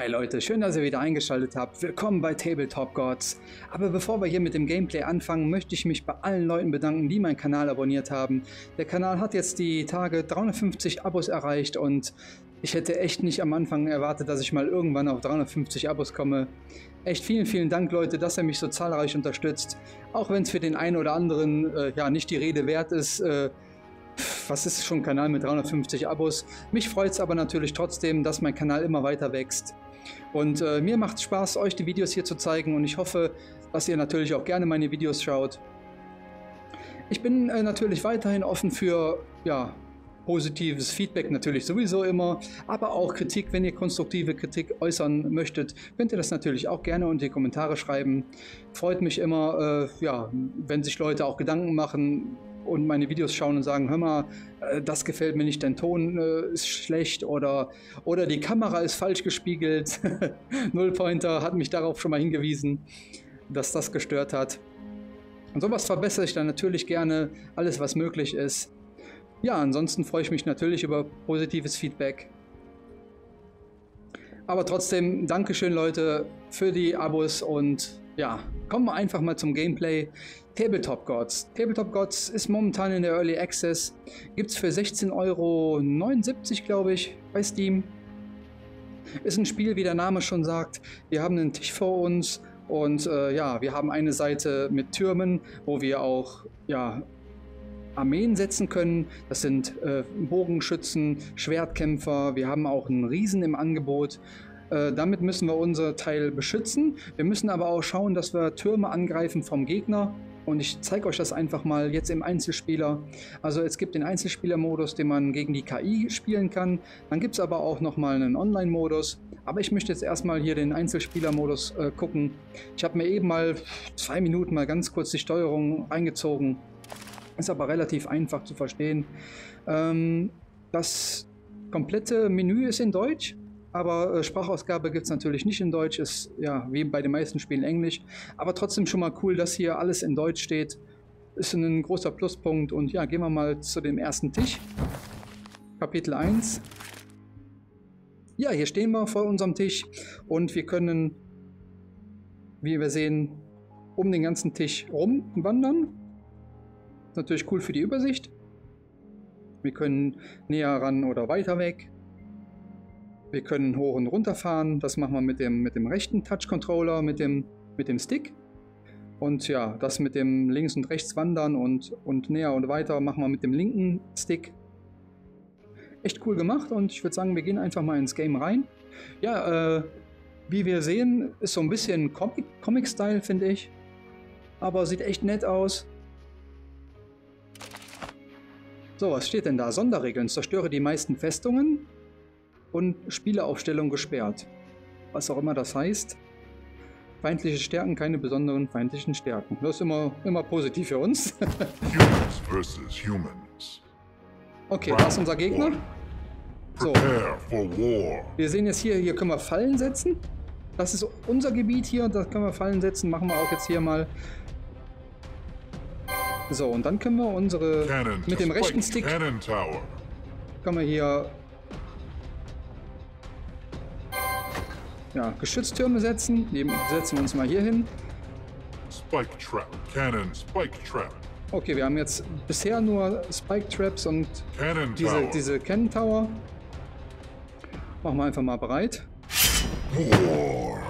Hi Leute, schön, dass ihr wieder eingeschaltet habt. Willkommen bei Tabletop Gods. Aber bevor wir hier mit dem Gameplay anfangen, möchte ich mich bei allen Leuten bedanken, die meinen Kanal abonniert haben. Der Kanal hat jetzt die Tage 350 Abos erreicht und ich hätte echt nicht am Anfang erwartet, dass ich mal irgendwann auf 350 Abos komme. Echt vielen Dank, Leute, dass ihr mich so zahlreich unterstützt. Auch wenn es für den einen oder anderen ja nicht die Rede wert ist, was ist schon ein Kanal mit 350 Abos? Mich freut es aber natürlich trotzdem, dass mein Kanal immer weiter wächst. Und mir macht es Spaß, euch die Videos hier zu zeigen und ich hoffe, dass ihr natürlich auch gerne meine Videos schaut. Ich bin natürlich weiterhin offen für, ja, positives Feedback natürlich sowieso immer, aber auch Kritik. Wenn ihr konstruktive Kritik äußern möchtet, könnt ihr das natürlich auch gerne unter die Kommentare schreiben. Freut mich immer, ja, wenn sich Leute auch Gedanken machen und meine Videos schauen und sagen, hör mal, das gefällt mir nicht, dein Ton ist schlecht oder die Kamera ist falsch gespiegelt. Nullpointer hat mich darauf schon mal hingewiesen, dass das gestört hat. Und sowas verbessere ich dann natürlich gerne, alles was möglich ist. Ja, ansonsten freue ich mich natürlich über positives Feedback. Aber trotzdem, Dankeschön Leute für die Abos und ja, kommen wir einfach mal zum Gameplay. Tabletop Gods. Tabletop Gods ist momentan in der Early Access. Gibt es für 16,79 €, glaube ich, bei Steam. Ist ein Spiel, wie der Name schon sagt. Wir haben einen Tisch vor uns und ja, wir haben eine Seite mit Türmen, wo wir auch, ja, Armeen setzen können. Das sind Bogenschützen, Schwertkämpfer. Wir haben auch einen Riesen im Angebot. Damit müssen wir unser Teil beschützen. Wir müssen aber auch schauen, dass wir Türme angreifen vom Gegner. Und ich zeige euch das einfach mal jetzt im Einzelspieler. Also es gibt den Einzelspieler-Modus, den man gegen die KI spielen kann. Dann gibt es aber auch nochmal einen Online-Modus. Aber ich möchte jetzt erstmal hier den Einzelspieler-Modus gucken. Ich habe mir eben mal 2 Minuten mal ganz kurz die Steuerung eingezogen. Ist aber relativ einfach zu verstehen. Das komplette Menü ist in Deutsch, aber Sprachausgabe gibt es natürlich nicht in Deutsch. Ist ja wie bei den meisten Spielen Englisch. Aber trotzdem schon mal cool, dass hier alles in Deutsch steht. Ist ein großer Pluspunkt. Und ja, gehen wir mal zu dem ersten Tisch. Kapitel 1. Ja, hier stehen wir vor unserem Tisch und wir können, wie wir sehen, um den ganzen Tisch rumwandern. Natürlich cool für die Übersicht. Wir können näher ran oder weiter weg. Wir können hoch und runter fahren. Das machen wir mit dem rechten Touch-Controller, mit dem Stick. Und ja, das mit dem links und rechts wandern und näher und weiter machen wir mit dem linken Stick. Echt cool gemacht und ich würde sagen, wir gehen einfach mal ins Game rein. Ja, wie wir sehen, ist so ein bisschen Comic-Style, finde ich. Aber sieht echt nett aus. So, was steht denn da? Sonderregeln. Zerstöre die meisten Festungen und Spieleraufstellung gesperrt. Was auch immer das heißt. Feindliche Stärken, keine besonderen feindlichen Stärken. Das ist immer positiv für uns. Humans versus Humans. Okay, das ist unser Gegner. So. Wir sehen jetzt hier können wir Fallen setzen. Das ist unser Gebiet hier, da können wir Fallen setzen. Machen wir auch jetzt hier mal. So, und dann können wir unsere, mit dem rechten Stick, können wir hier, ja, Geschütztürme setzen. Die setzen wir uns mal hier hin. Okay, wir haben jetzt bisher nur Spike Traps und diese Cannon Tower. Machen wir einfach mal bereit. War.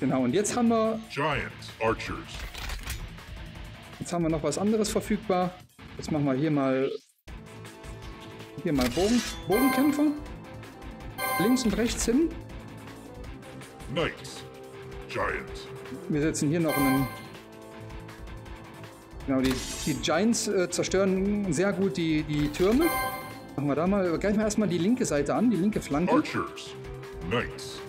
Genau, und jetzt haben wir Giant Archers. Jetzt haben wir noch was anderes verfügbar. Jetzt machen wir hier mal Bogenkämpfer. Links und rechts hin. Knights. Giants. Wir setzen hier noch einen. Genau, die Giants zerstören sehr gut die Türme. Machen wir da mal. Greifen wir erstmal die linke Seite an, die linke Flanke. Archers. Knights.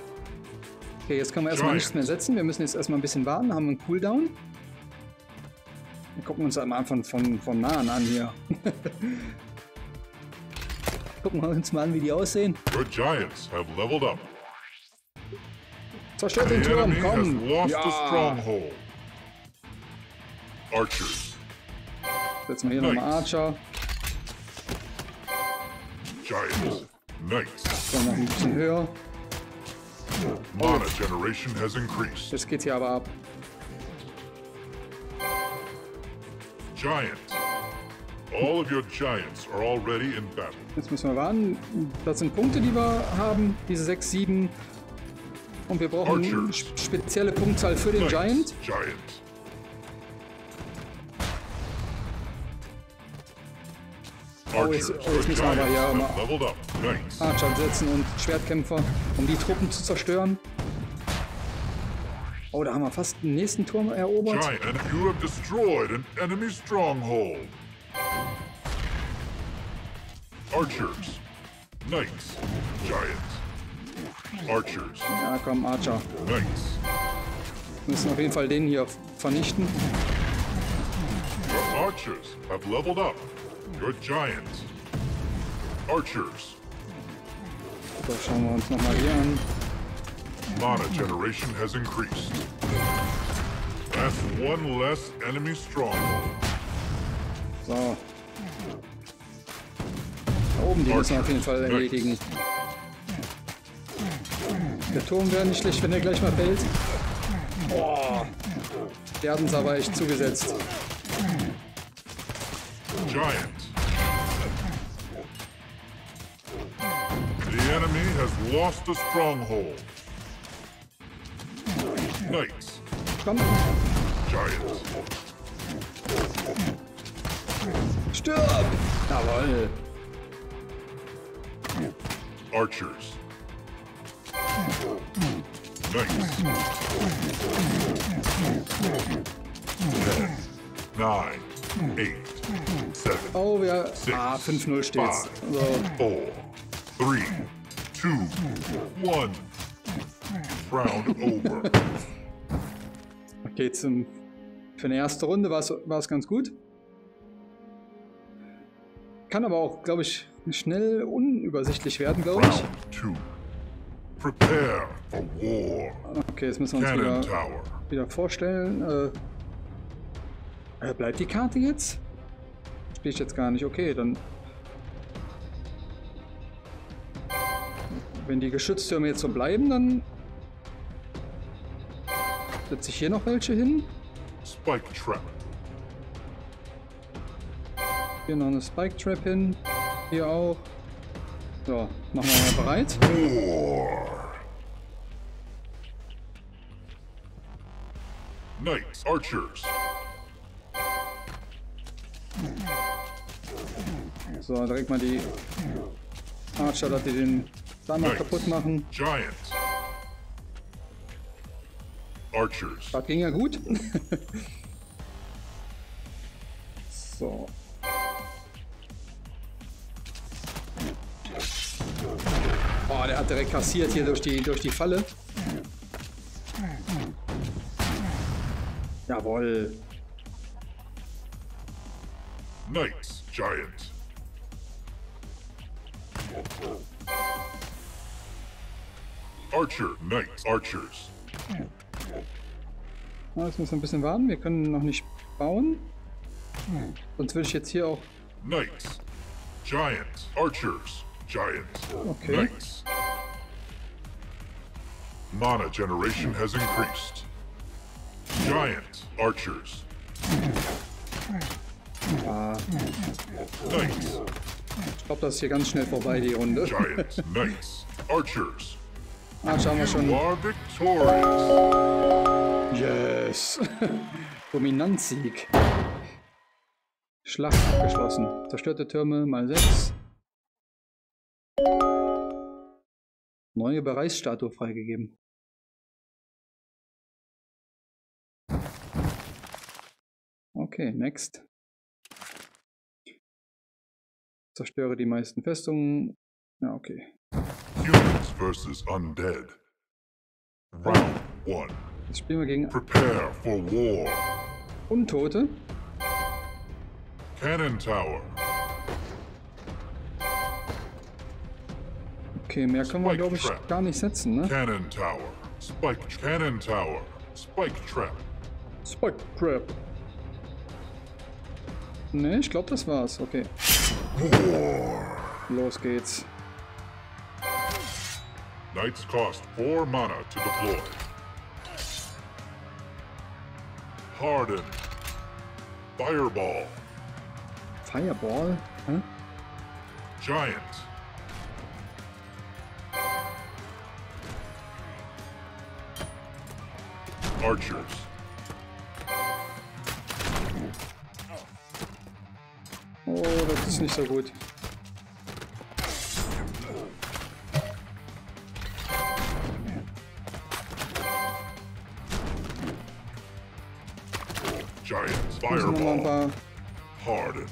Okay, jetzt können wir erstmal nichts mehr setzen. Wir müssen jetzt erstmal ein bisschen warten, haben einen Cooldown. Wir gucken uns einmal von nahen an hier. Gucken wir uns mal an, wie die aussehen. Zerstört den Turm, komm! Ja. Setzen wir hier nochmal Archer. Giants. Dann noch ein bisschen höher. Oh, jetzt geht's hier aber ab. Jetzt müssen wir warten. Das sind Punkte, die wir haben. Diese 6, 7. Und wir brauchen eine spezielle Punktzahl für den Giant. Oh, jetzt müssen wir aber ja mal Archer setzen und Schwertkämpfer, um die Truppen zu zerstören. Oh, da haben wir fast den nächsten Turm erobert. Giant, you have destroyed an enemy stronghold. Archers, Knights, Giant, Archers. Ja, komm, Archer. Knights. Wir müssen auf jeden Fall den hier vernichten. Your Archers have leveled up. Your Giants, Archers. So, schauen wir uns nochmal hier an. Mana generation has increased. That's one less enemy stronghold. So. Da oben, die müssen wir auf jeden Fall erledigen. Der Turm wäre nicht schlecht, wenn er gleich mal fällt. Boah. Der hat uns aber echt zugesetzt. Giant. The enemy has lost a stronghold. Knights. Komm. Giants. Stirb! Jawohl. Archers. Knights. 10, 9, 8, 7. Oh, wir. 5-0 steht's. 4, 3, 2, 1. Round over. Okay, für eine erste Runde war es ganz gut. Kann aber auch, glaube ich, schnell unübersichtlich werden, glaube ich. Okay, jetzt müssen wir uns wieder vorstellen. Bleibt die Karte jetzt? Spiele ich jetzt gar nicht. Okay, dann... Wenn die Geschütztürme jetzt so bleiben, dann... Setze ich hier noch welche hin? Spike Trap. Hier noch eine Spike Trap hin. Hier auch. So, machen wir mal bereit. Knights, Archers. So, direkt mal die Archer, dass die den Damm kaputt machen. Giants. Archers. Das ging ja gut. So. Oh, der hat direkt kassiert hier durch die Falle. Jawohl. Knights, Giant. Archer, Knights, Archers. Jetzt müssen wir ein bisschen warten, wir können noch nicht bauen. Sonst würde ich jetzt hier auch... Knights, Giants, Archers, Giants, okay. Knights. Mana generation has increased. Giants, Archers. Ah. Knights. Ich glaube, das ist hier ganz schnell vorbei, die Runde. Giants, Knights, Archers. Ah, schauen wir schon. You are victorious. Yes! Dominanzsieg. Schlacht abgeschlossen. Zerstörte Türme mal 6. Neue Bereichsstatue freigegeben. Okay, next. Zerstöre die meisten Festungen. Ja, okay. Humans versus Undead. Round 1. Jetzt spielen wir gegen Untote. Cannon Tower. Okay, mehr können wir, glaube ich, gar nicht setzen, ne? Cannon Tower. Cannon Tower. Spike Trap. Spike Trap. Ne, ich glaube, das war's. Okay. War. Los geht's. Knights cost 4 mana to deploy. Harden. Fireball. Fireball? Hm? Giant. Archers. Oh, das ist nicht so gut. Giant Fireball. Harden.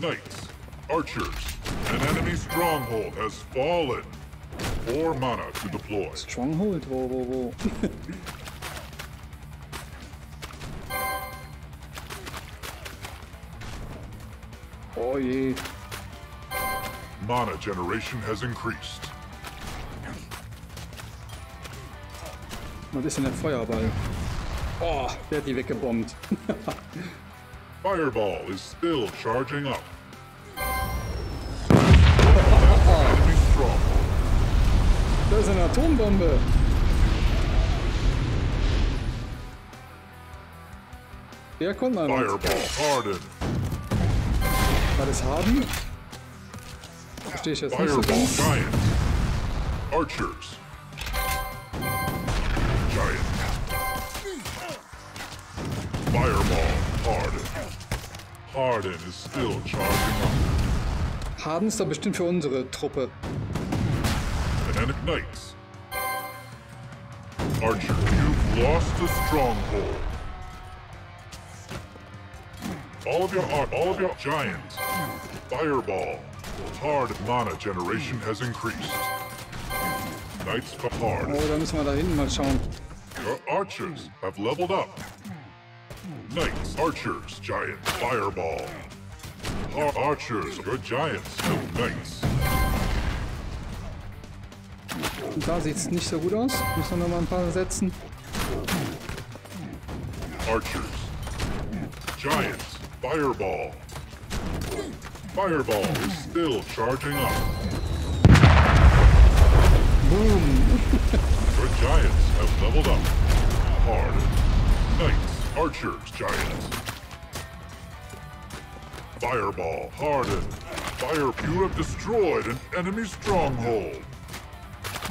Knights. Archers. An enemy stronghold has fallen. 4 mana to deploy. Stronghold? Wo. Oh je. Mana generation has increased. Was ist denn der Feuerball? Oh, der hat die weggebombt. Fireball is still charging up. Das ist eine Atombombe. Der kommt an. Fireball Harden. War das Harden? Verstehe ich jetzt nicht so ganz. Fireball Giant. Archers. Giant. Fireball Harden. Harden is still charging up. Harden ist doch bestimmt für unsere Truppe. Knights. Archer, you've lost a stronghold. All of your giants. Fireball. Hard mana generation has increased. Knights come hard. Oh, da müssen wir da hinten mal schauen. Your archers have leveled up. Knights, archers, giant, fireball. Hard archers, your giants, no knights. Und da sieht es nicht so gut aus. Müssen wir noch mal ein paar setzen. Archers. Giants. Fireball. Fireball is still charging up. Boom. Your giants have leveled up. Hard. Knights. Archers. Giants. Fireball. Hardened. You have destroyed an enemy stronghold.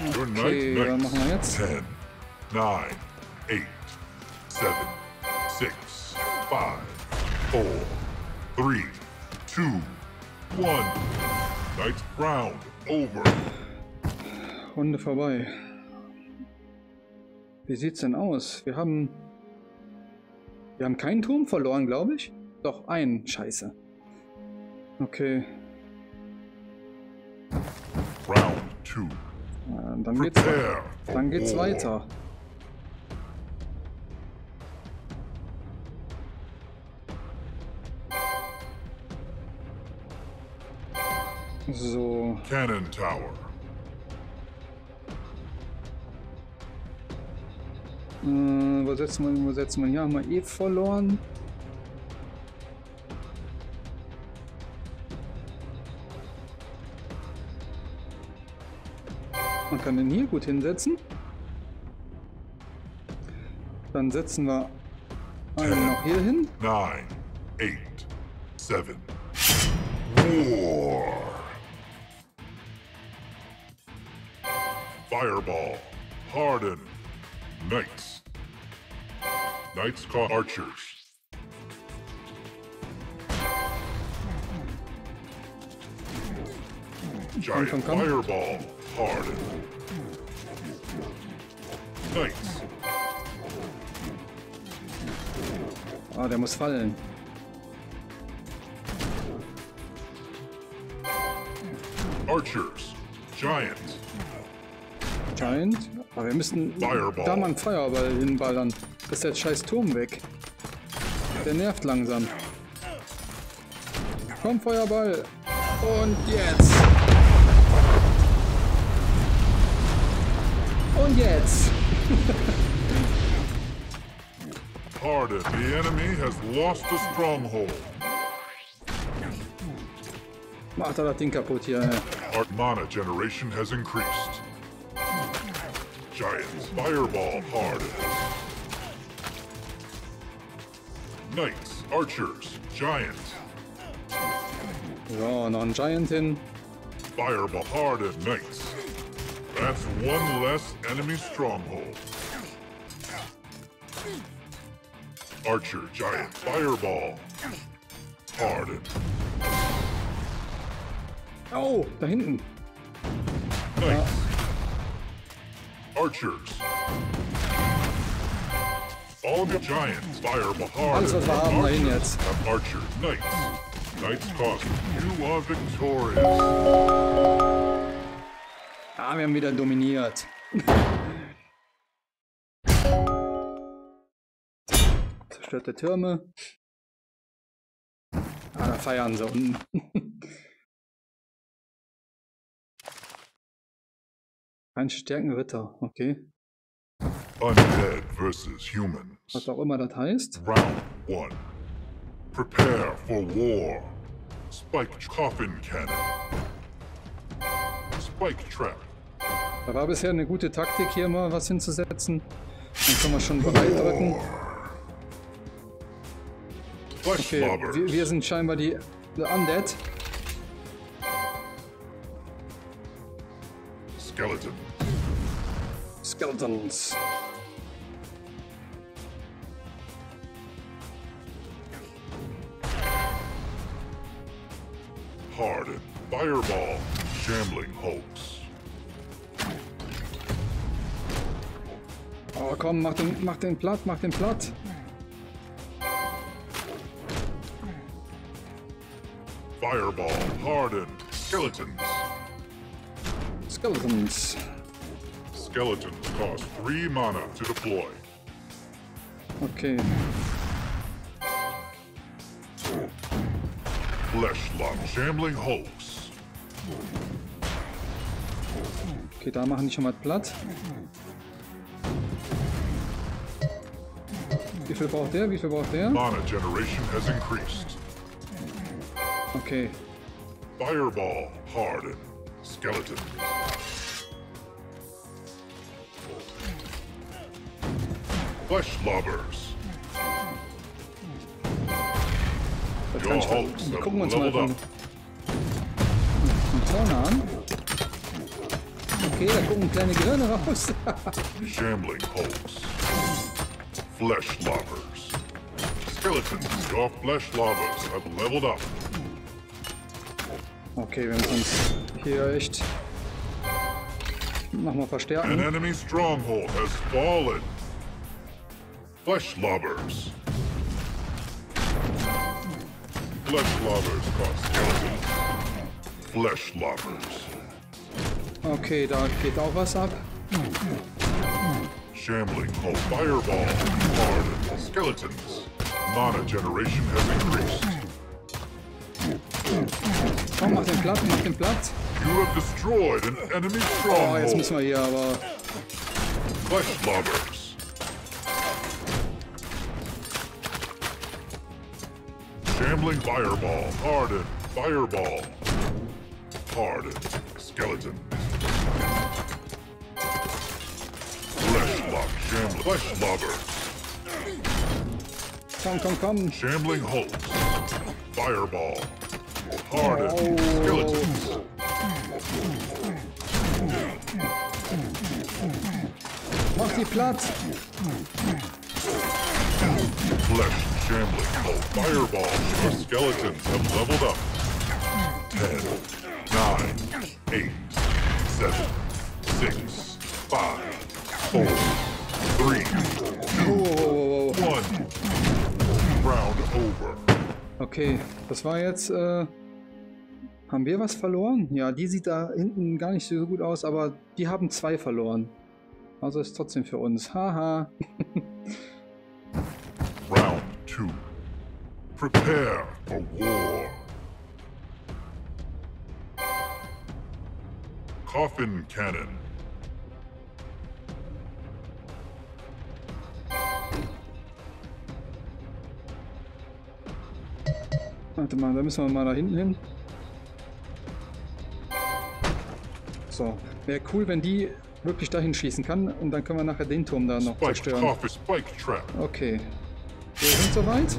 Okay, dann machen wir jetzt. 10, 9, 8, 7, 6, 5, 4, 3, 2, 1. Night round over. Runde vorbei. Wie sieht's denn aus? Wir haben keinen Turm verloren, glaube ich. Doch, einen. Scheiße. Okay. Round 2. Dann geht's weiter. So. Cannon Tower. Wo setzen wir? Hier haben wir eh verloren. Man kann den hier gut hinsetzen. Dann setzen wir einen noch hier hin. 9, 8, 7. War. Fireball. Harden. Knights. Knights caught archers. Giant Fireball. Harden. Knights. Ah, der muss fallen. Archers. Giant. Giant? Aber wir müssen Fireball. Da mal einen Feuerball hinballern. Ist der scheiß Turm weg. Der nervt langsam. Komm, Feuerball. Und jetzt. Und jetzt. Harden, the enemy has lost a stronghold. Macht er das Ding kaputt hier. Our mana generation has increased. Giant fireball harness. Knights, archers, giant. Ja, noch ein Giant hin. Fireball hard at Knights. That's one less enemy stronghold. Archer, giant, fireball. Hardened. Oh, da hinten. Knights. Ah. Archers. All the giants, fireball hard. Alles, was wir haben, dahin jetzt. Archers, Knights. Knights cost. You are victorious. Ah, wir haben wieder dominiert. Zerstörte Türme. Ah, da feiern sie unten. Ein Stärkenritter, okay. Undead versus humans. Was auch immer das heißt. Round 1. Prepare for war. Spiked Coffin Cannon. Spike Trap. Da war bisher eine gute Taktik, hier mal was hinzusetzen. Dann können wir schon bereit drücken. Okay, wir sind scheinbar die Undead. Skeleton. Skeletons. Hardened. Fireball. Shambling Hulks. Oh komm, mach den platt, mach den platt. Fireball, hardened, skeletons. Skeletons. Skeletons cost 3 mana to deploy. Okay. Fleshlock, shambling hulks. Okay, da machen die schon mal platt. Wie viel braucht der? Wie viel braucht der? Mana generation has increased. Okay. Fireball, harden, skeleton. Flesh lobbers. Your hulks have leveled up. Vorne an. Okay, da gucken kleine Gehirne raus. Shambling hulks. Flesh lobbers. Skeletons, your flesh lobbers have leveled up. Okay, wenn wir uns hier echt nochmal verstärken. An enemy stronghold has fallen. Fleshlobbers. Fleshlobbers cost skeletons. Fleshlobbers. Okay, da geht auch was ab. Shambling Hulk, Fireball, Hardened, Skeletons. Mana generation has increased. Komm, mach den Platz, mach den Platz. You have destroyed an enemy stronghold. Oh, jetzt müssen wir hier aber... Fleshlobbers. Shambling Fireball, Hardened, Fireball. Hardened, Skeleton. Fleshlock, Shambling, Fleshlobber. Komm, komm, komm. Shambling Hulks, Fireball. Hardened, skeletons. Mach die Platz. Flesh, shambling, oh, fireballs. Our skeletons have leveled up. 10, 9, 8, 7, 6, 5, 4, 3, 2, 1. Round over. Okay, das war jetzt... Haben wir was verloren? Ja, die sieht da hinten gar nicht so gut aus, aber die haben 2 verloren. Also ist trotzdem für uns. Haha. Round 2. Prepare for war. Coffin Cannon. Warte mal, da müssen wir mal da hinten hin. So, wäre cool, wenn die wirklich dahin schießen kann und dann können wir nachher den Turm da noch zerstören. Okay. Wir sind soweit.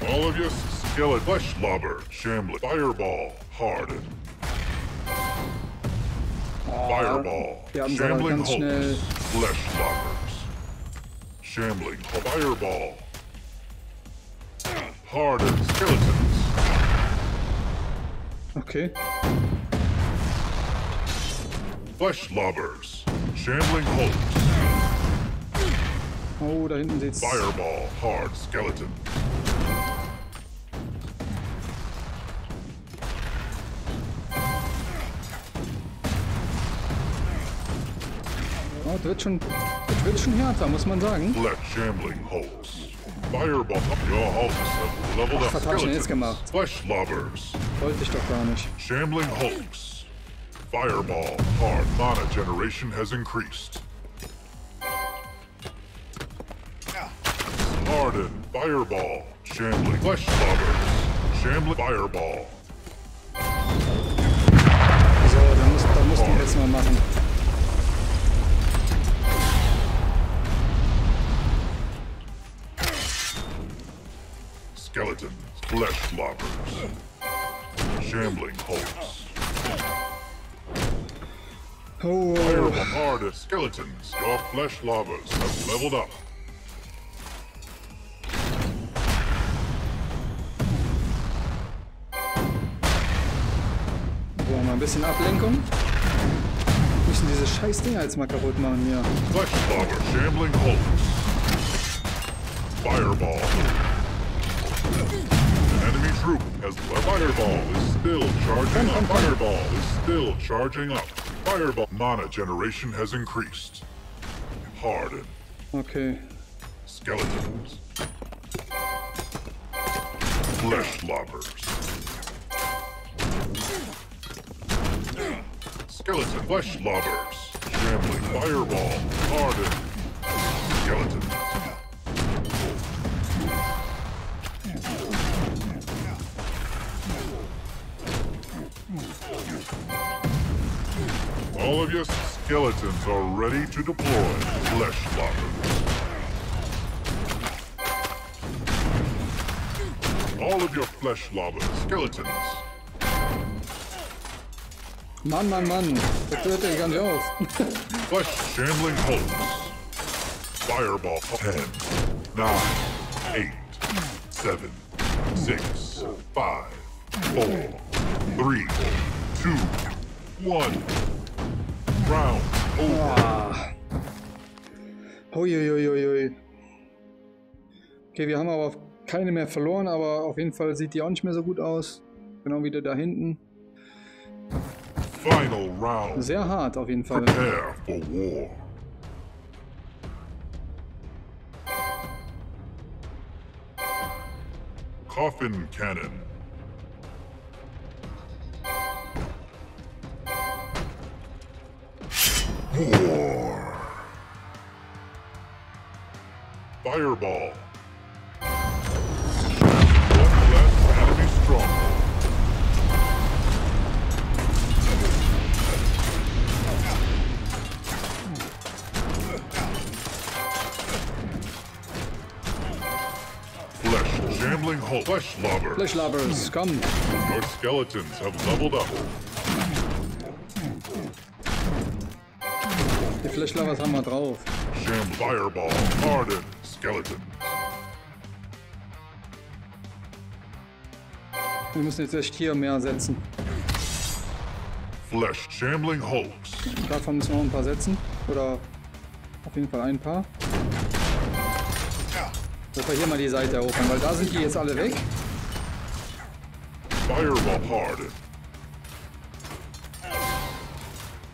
Olivius, Skillet, Fleischlobber, Shamlet, Fireball, Harden. Fireball, Shambling Hulks, Fleshlobbers, Shambling, Fireball, Hardened Skeletons. Okay. Fleshlobbers, Shambling Hulks. Oh, da hinten sitzt. Fireball, Hard Skeleton. Das wird schon härter, muss man sagen. Ach, was hab ich denn jetzt gemacht? Wollte ich doch gar nicht. Shambling Hulks. Fireball. Hard Mana Generation has increased. Harden. Fireball. Shambling. Fleshlobbers. Shambling. Fireball. So, da muss die jetzt mal machen. Skeletons, Fleshlobbers, Shambling Hulks. Oh. Fireball, Hard Skeletons, your Fleshlobbers have leveled up. Boah, mal ein bisschen Ablenkung. Wir müssen diese scheiß Dinger jetzt mal kaputt machen hier. Fleshlobbers, Shambling Hulks. Fireball. An enemy troop has left. Fireball is still charging up. Fireball is still charging up. Fireball mana generation has increased. Harden. Okay. Skeletons. Fleshlobbers. Skeleton fleshlobbers. Shambling fireball. Harden. Skeletons. All of your skeletons are ready to deploy, fleshlobbers. All of your fleshlobbers, skeletons. Mann, das hört ja gar nicht auf. Flesh shambling holes. Fireball 10, 9, 8, 7, 6, 5, 4, 3, 2, 1. Round over. Uiuiuiui. Okay, wir haben aber keine mehr verloren, aber auf jeden Fall sieht die auch nicht mehr so gut aus. Genau wieder da hinten. Final round. Sehr hart auf jeden Fall. Prepare for war. Coffin Cannon. War. Fireball. One less enemy strong. Flesh shambling hulk. Fleshlobbers. Fleshlobbers, come. Your skeletons have leveled up. Die Fleshlobbers haben wir drauf. Sham Fireball, Harden, Skeletons. Wir müssen jetzt echt hier mehr setzen. Flesh Shambling Hulks. Davon müssen wir noch ein paar setzen. Oder auf jeden Fall ein paar. Dass wir hier mal die Seite erobern, weil da sind die jetzt alle weg. Fireball, Harden.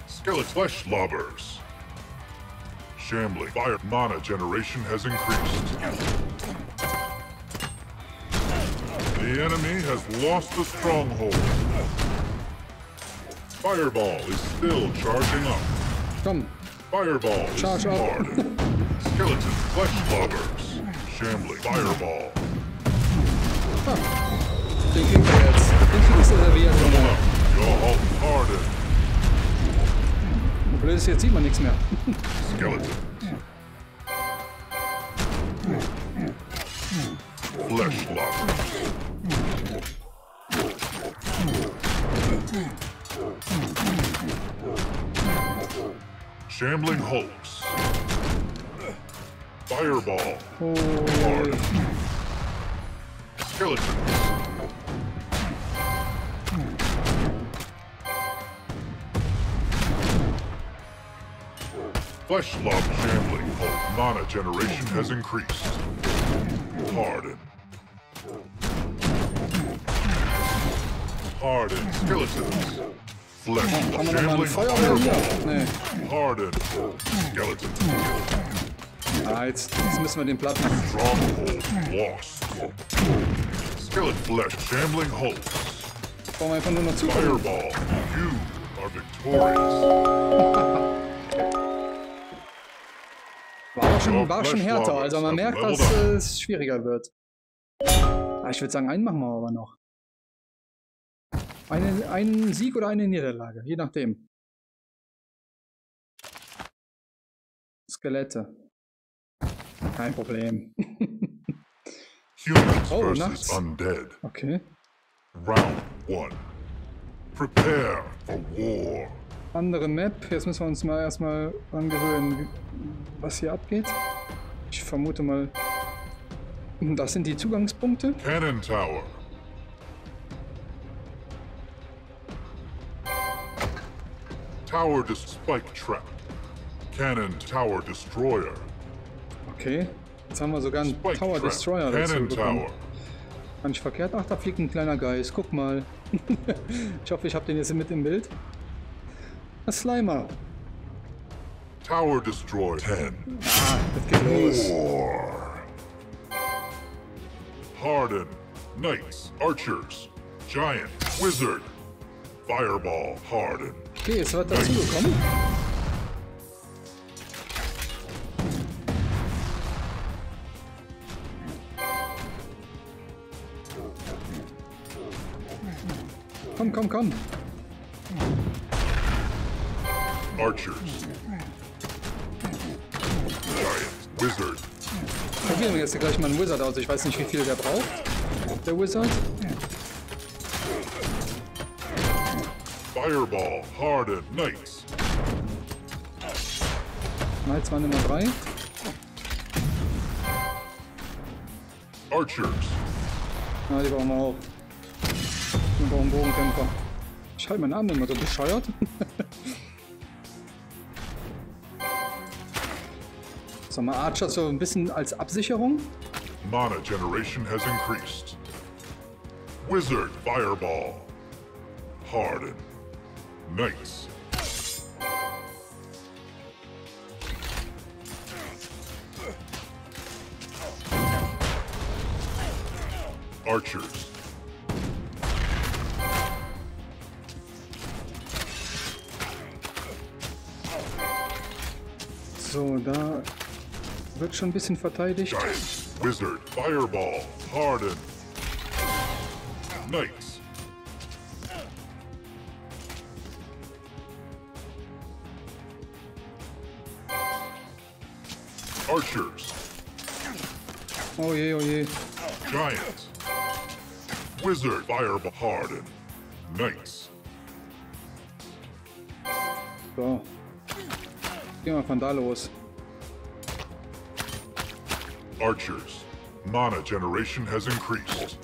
Skeleton Fleshlobbers. Shambling fire mana generation has increased. The enemy has lost the stronghold. Fireball is still charging up. Come. Fireball is hard. Skeleton Skeleton, flesh lovers, shambling, fireball. Huh. Den kriegt er jetzt. Den kriegst du serviert. Blöd ist, jetzt sieht man nichts mehr. Skeleton. Flesh lovers. Shambling hulks. Fireball. Hard. Skeletons. Fleshlob shambling hulk. Mana generation has increased. Harden. Harden. Skeletons. Flesh, shambling, fireball, nee. Harden, skeleton. Ah, jetzt müssen wir den Platten. Stronghold, lost. Skeleton, flesh, shambling, hold. Brauchen wir einfach nur noch zu. Fireball, you are victorious. War schon härter, also man merkt, dass es schwieriger wird. Ah, ich würde sagen, einen machen wir aber noch. Einen Sieg oder eine Niederlage, je nachdem. Skelette. Kein Problem. Humans oh, nachts. Undead. Okay. Round 1. Prepare for war. Andere Map. Jetzt müssen wir uns mal erstmal angewöhnen, was hier abgeht. Ich vermute mal, das sind die Zugangspunkte. Cannon Tower. Tower Spike Trap. Cannon Tower Destroyer. Okay, jetzt haben wir sogar einen Spike Tower Trap. Destroyer Cannon dazu bekommen. Tower. Kann ich verkehrt? Ach, da fliegt ein kleiner Geist. Guck mal. Ich hoffe, ich habe den jetzt mit im Bild. Ein Slimer. Tower Destroyer 10. Ah, das geht los. War. Harden. Knights. Archers. Giant. Wizard. Fireball. Harden. Okay, jetzt wird dazu gekommen. Komm, komm, komm. Archers. Giant. Wizard. Probieren wir jetzt gleich mal einen Wizard aus. Ich weiß nicht, wie viel der braucht. Der Wizard. Fireball, Harden, Knights. Knights waren Nummer 3. Archers. Na, die brauchen wir auch. Wir brauchen Bogenkämpfer. Ich halte meinen Arm immer so bescheuert. Sag mal, Archer so ein bisschen als Absicherung. Mana generation has increased. Wizard, Fireball. Harden. Nice. Archers. So, da wird schon ein bisschen verteidigt. Giant, Wizard, Fireball, Harden. Nice. Archers. Oh je, oh je. Giants. Wizard, Fireball, Harden. Knights. So. Gehen wir von da los. Archers. Mana generation has increased.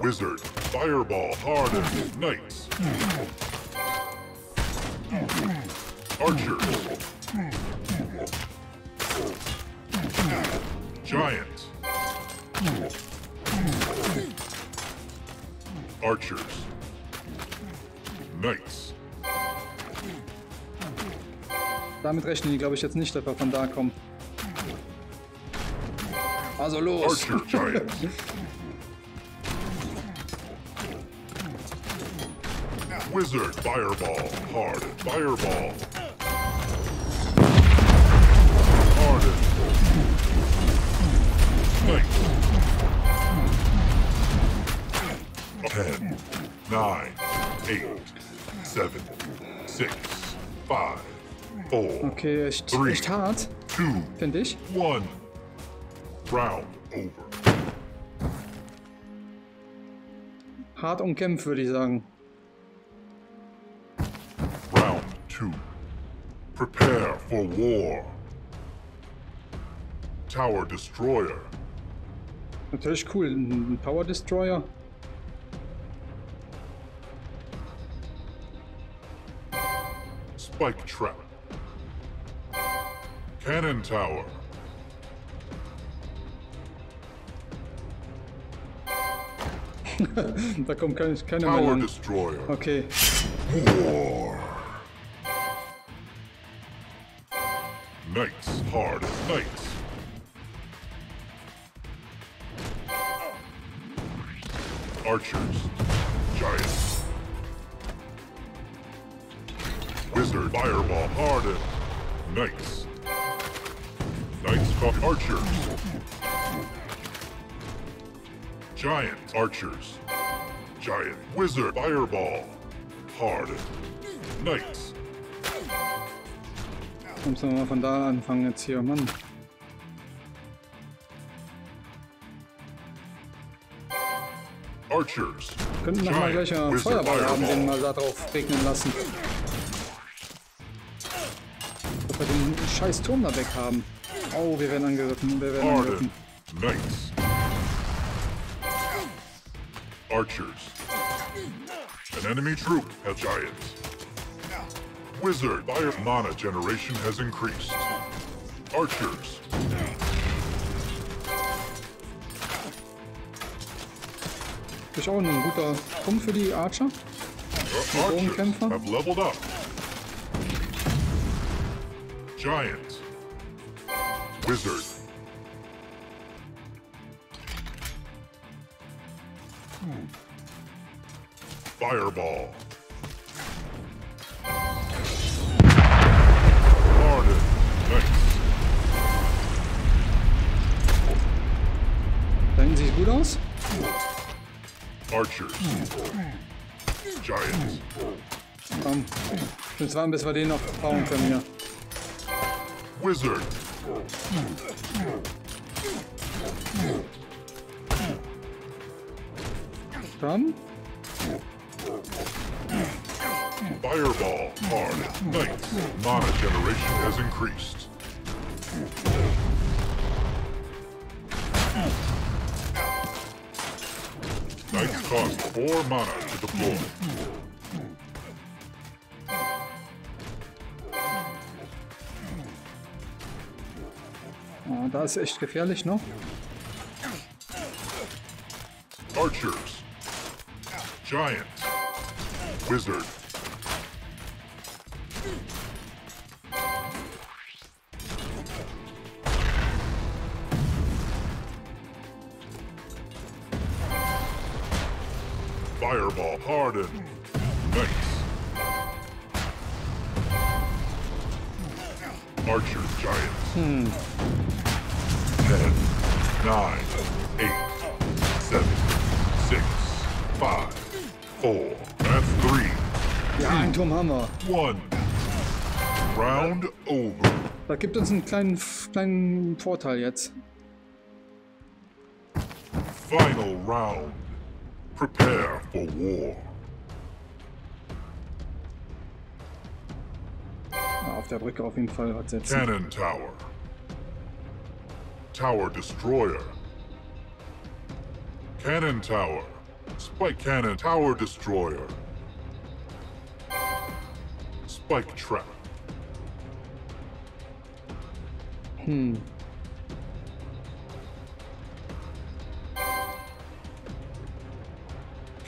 Wizard, Fireball, Harden. Knights. Archers. Giant. Archers. Knights. Damit rechnen die, glaube ich, jetzt nicht, dass wir von da kommen. Also los! Archer Giants. Wizard, Fireball, Hard, Fireball. Strength. 10, 9, 8, 7, 6, 5, 4. Okay, echt hart, finde ich. Round over. Hart umkämpft, würde ich sagen. Round 2. Prepare for war. Tower Destroyer. Natürlich cool, ein Tower Destroyer. Spike Trap. Cannon Tower. Da kommt keine Tower mehr Destroyer. Okay. War. Knights, hard knights. Archers, giants. Wizard, fireball, hardened. Knights. Knights called archers. Giant archers. Giant wizard, fireball, hardened. Knights. Müssen wir mal von da anfangen jetzt hier, Mann. Archers. Könnten nochmal gleich einen Feuerball haben, den mal da drauf regnen lassen. Dass wir den scheiß Turm da weg haben. Oh, wir werden angegriffen, wir werden angegriffen. Knights. Archers. An enemy troop has giants. Wizard, fire mana generation has increased. Archers. Ist auch ein guter Punkt für die Archer. Die Bogenkämpfer. Have leveled up. Giant. Wizard. Fireball. Sieht gut aus. Archers. Giants. Komm. Jetzt warten, bis wir den noch bauen können hier. Wizard. Dann. Fireball. Hard. Knights. Mana generation has increased. Knights cost 4 mana to deploy. Oh, da ist echt gefährlich, ne? Archers. Giant. Wizard. Fireball, hardened. Knights. Archer, giants. 10, 9, 8, 7, 6, 5, 4. That's 3. Ja, einen Turm haben wir. 1. Round over. Das gibt uns einen kleinen Vorteil jetzt. Final round. Prepare for war. Ah, auf der Brücke auf jeden Fall was setzen. Cannon Tower. Tower Destroyer. Cannon Tower. Spike Cannon. Tower Destroyer. Spike Trap.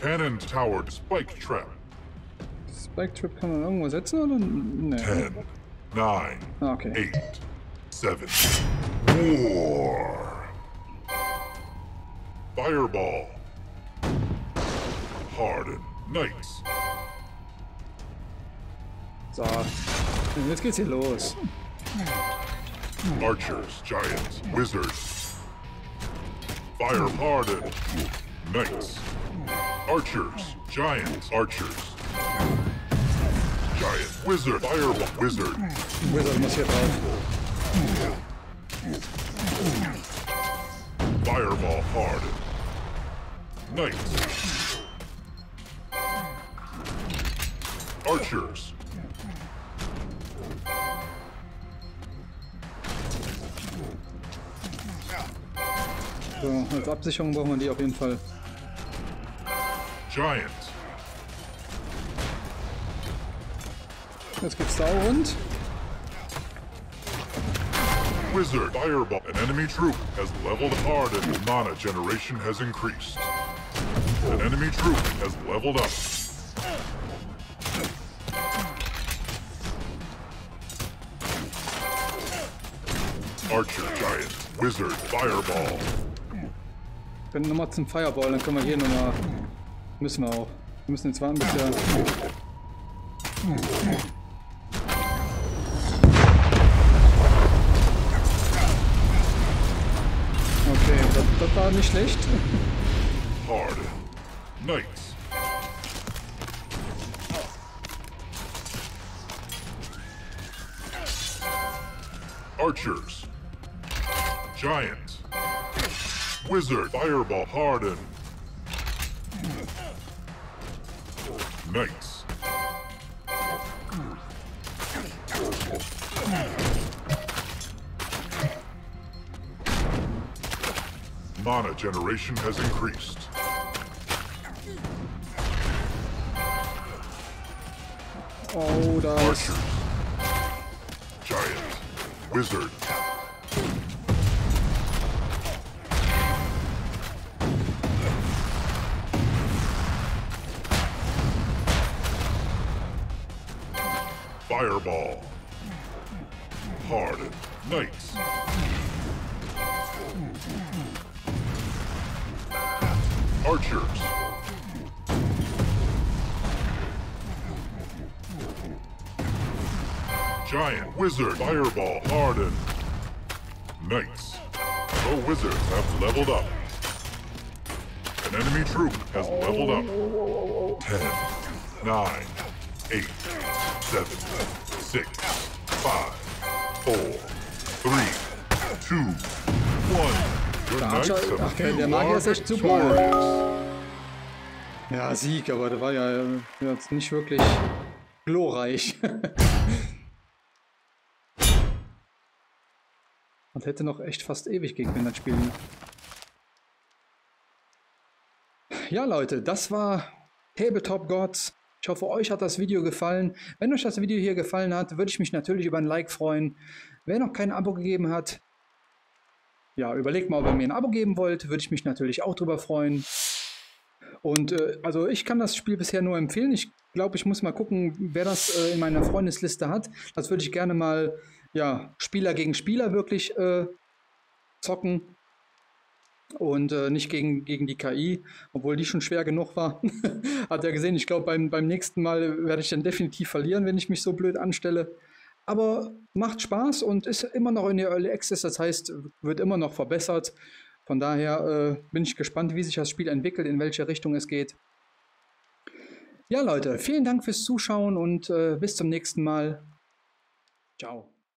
Cannon Tower, Spike Trap. Spike Trap kann man irgendwo setzen oder? Nee. 10, 9, 8, 7. War. Fireball. Harden Knights. So, jetzt geht's hier los. Archers, Giants, Wizards. Fire Pardon. Knights. Archers. Giants. Archers. Giant. Wizard. Fireball. Wizard. Wizard muss hier drauf. Fireball Pardon. Knights. Archers. So, als Absicherung brauchen wir die auf jeden Fall. Giant. Jetzt geht's da rund. Wizard, Fireball, an enemy troop has leveled hard and the mana generation has increased. An enemy troop has leveled up. Archer, Giant, Wizard, Fireball. Wenn nochmal zum Fireball, dann können wir hier nochmal. Müssen wir auch. Wir müssen jetzt warten, bis der. Okay, das war nicht schlecht. Hard. Knights. Archers. Giant. Wizard. Fireball. Harden. Knights. Mana generation has increased. Oh, das. Archers. Giant. Wizard. Fireball. Hardened Knights. Archers. Giant Wizard. Fireball. Hardened Knights. The Wizards have leveled up. An enemy troop has leveled up. 10, 9, 8, 7, 6, 5, 4, 3, 2, 1. Der Magier ist echt super. Ja, Sieg, aber der war ja jetzt nicht wirklich glorreich. Man hätte noch echt fast ewig gegen den das spielen. Ja, Leute, das war Tabletop Gods. Ich hoffe, euch hat das Video gefallen. Wenn euch das Video hier gefallen hat, würde ich mich natürlich über ein Like freuen. Wer noch kein Abo gegeben hat, ja, überlegt mal, ob ihr mir ein Abo geben wollt. Würde ich mich natürlich auch drüber freuen. Und also ich kann das Spiel bisher nur empfehlen. Ich glaube, ich muss mal gucken, wer das in meiner Freundesliste hat. Das würde ich gerne mal, ja, Spieler gegen Spieler wirklich zocken. Und nicht gegen die KI, obwohl die schon schwer genug war. Hat er gesehen, ich glaube, beim nächsten Mal werde ich dann definitiv verlieren, wenn ich mich so blöd anstelle. Aber macht Spaß und ist immer noch in der Early Access, das heißt, wird immer noch verbessert. Von daher bin ich gespannt, wie sich das Spiel entwickelt, in welche Richtung es geht. Ja, Leute, vielen Dank fürs Zuschauen und bis zum nächsten Mal. Ciao.